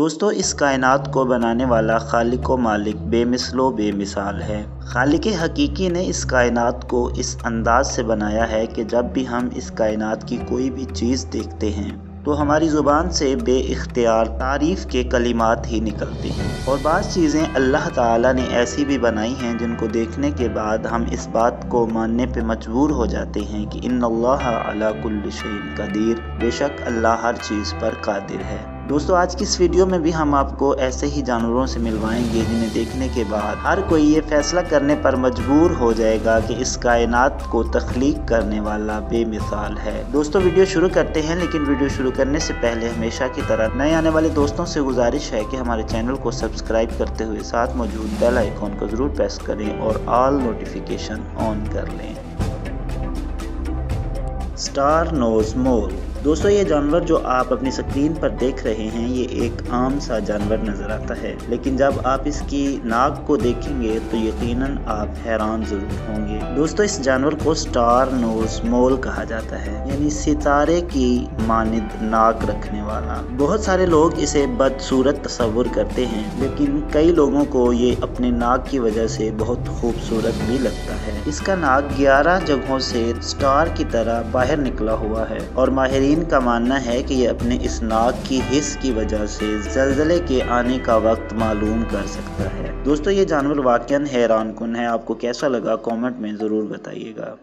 दोस्तों इस कायनात को बनाने वाला खालिक व मालिक बेमिसलो बेमिसाल है। खालिक हकीकी ने इस कायनात को इस अंदाज से बनाया है कि जब भी हम इस कायनात की कोई भी चीज़ देखते हैं तो हमारी ज़ुबान से बेइख्तियार तारीफ़ के कलिमात ही निकलते हैं। और बाज़ चीज़ें अल्लाह ताला ने ऐसी भी बनाई हैं जिनको देखने के बाद हम इस बात को मानने पे मजबूर हो जाते हैं कि इन्नल्लाहा अला कुल्लि शैइन कदीर, बेशक अल्लाह हर चीज़ पर कादिर है। दोस्तों आज की इस वीडियो में भी हम आपको ऐसे ही जानवरों से मिलवाएंगे जिन्हें देखने के बाद हर कोई ये फैसला करने पर मजबूर हो जाएगा कि इस कायनात को तख्लीक करने वाला बेमिसाल है। दोस्तों वीडियो शुरू करते हैं, लेकिन वीडियो शुरू करने से पहले हमेशा की तरह नए आने वाले दोस्तों से गुजारिश है कि हमारे चैनल को सब्सक्राइब करते हुए साथ मौजूद बेल आइकॉन को ज़रूर प्रेस करें और ऑल नोटिफिकेशन ऑन कर लें। Star nose mole. दोस्तों ये जानवर जो आप अपनी स्क्रीन पर देख रहे हैं ये एक आम सा जानवर नज़र आता है, लेकिन जब आप इसकी नाक को देखेंगे तो यकीनन आप हैरान ज़रूर होंगे। दोस्तों इस जानवर को स्टार नोज मोल कहा जाता है, यानी सितारे की मानिंद नाक रखने वाला। बहुत सारे लोग इसे बदसूरत तस्वुर करते हैं, लेकिन कई लोगों को ये अपने नाक की वजह से बहुत खूबसूरत भी लगता है। इसका नाक 11 जगहों से स्टार की तरह बाहर निकला हुआ है और माहिर इनका मानना है कि ये अपने इस नाक की हिस्स की वजह से जलजले के आने का वक्त मालूम कर सकता है। दोस्तों ये जानवर वाकई हैरान कुन है। आपको कैसा लगा कमेंट में ज़रूर बताइएगा।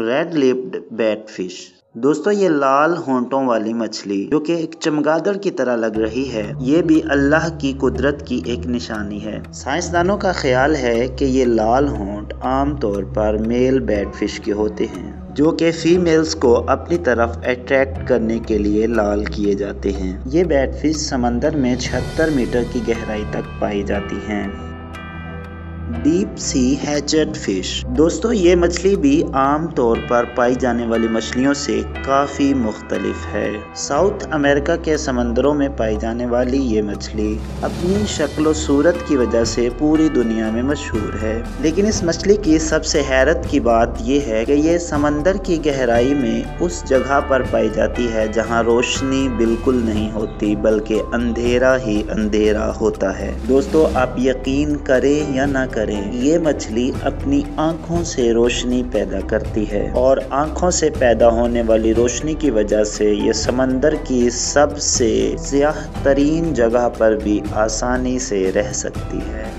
Red lipped bat fish. दोस्तों ये लाल होंठों वाली मछली जो कि एक चमगादड़ की तरह लग रही है, ये भी अल्लाह की कुदरत की एक निशानी है। साइंसदानों का ख्याल है कि ये लाल होंठ आमतौर पर मेल बैट फिश के होते हैं जो कि फीमेल्स को अपनी तरफ अट्रैक्ट करने के लिए लाल किए जाते हैं। ये बैटफिश समंदर में 76 मीटर की गहराई तक पाई जाती हैं। Deep sea hatchet fish. दोस्तों ये मछली भी आम तौर पर पाई जाने वाली मछलियों से काफ़ी मुख्तलिफ है। साउथ अमेरिका के समंदरों में पाई जाने वाली ये मछली अपनी शक्ल और सूरत की वजह से पूरी दुनिया में मशहूर है, लेकिन इस मछली की सबसे हैरत की बात यह है कि ये समंदर की गहराई में उस जगह पर पाई जाती है जहाँ रोशनी बिल्कुल नहीं होती बल्कि अंधेरा ही अंधेरा होता है। दोस्तों आप यकीन करें या ना करें, ये मछली अपनी आँखों से रोशनी पैदा करती है और आँखों से पैदा होने वाली रोशनी की वजह से ये समंदर की सबसे स्याह तरीन जगह पर भी आसानी से रह सकती है।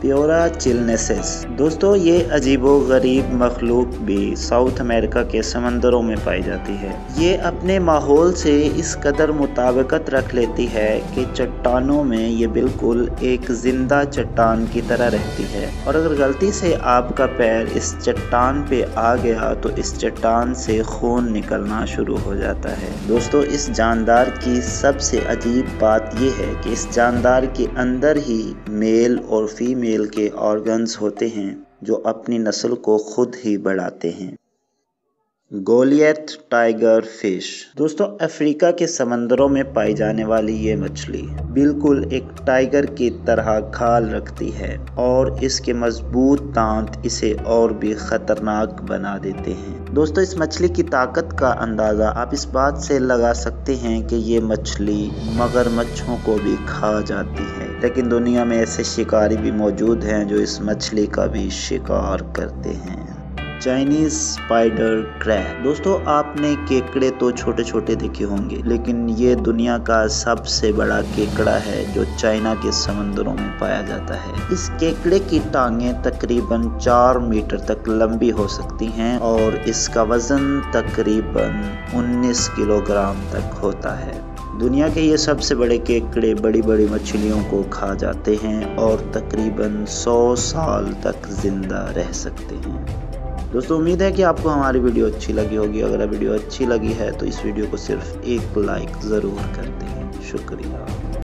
Pyura chilensis. दोस्तों ये अजीबोगरीब मखलूक भी साउथ अमेरिका के समंदरों में पाई जाती है। ये अपने माहौल से इस कदर मुताबिकत रख लेती है कि चट्टानों में ये बिल्कुल एक जिंदा चट्टान की तरह रहती है, और अगर गलती से आपका पैर इस चट्टान पे आ गया तो इस चट्टान से खून निकलना शुरू हो जाता है। दोस्तों इस जानदार की सबसे अजीब बात यह है कि इस जानदार के अंदर ही मेल और फीमेल के ऑर्गन्स होते हैं जो अपनी नस्ल को खुद ही बढ़ाते हैं। Goliath tiger fish. दोस्तों अफ्रीका के समंदरों में पाई जाने वाली ये मछली बिल्कुल एक टाइगर की तरह खाल रखती है और इसके मजबूत दांत इसे और भी खतरनाक बना देते हैं। दोस्तों इस मछली की ताकत का अंदाज़ा आप इस बात से लगा सकते हैं कि ये मछली मगरमच्छों को भी खा जाती है, लेकिन दुनिया में ऐसे शिकारी भी मौजूद हैं जो इस मछली का भी शिकार करते हैं। Chinese spider crab. दोस्तों आपने केकड़े तो छोटे छोटे देखे होंगे, लेकिन ये दुनिया का सबसे बड़ा केकड़ा है जो चाइना के समंदरों में पाया जाता है। इस केकड़े की टांगें तकरीबन 4 मीटर तक लंबी हो सकती हैं और इसका वजन तकरीबन 19 किलोग्राम तक होता है। दुनिया के ये सबसे बड़े केकड़े बड़ी बड़ी मछलियों को खा जाते हैं और तकरीबन 100 साल तक जिंदा रह सकते हैं। दोस्तों उम्मीद है कि आपको हमारी वीडियो अच्छी लगी होगी। अगर वीडियो अच्छी लगी है तो इस वीडियो को सिर्फ एक लाइक ज़रूर कर दें। शुक्रिया।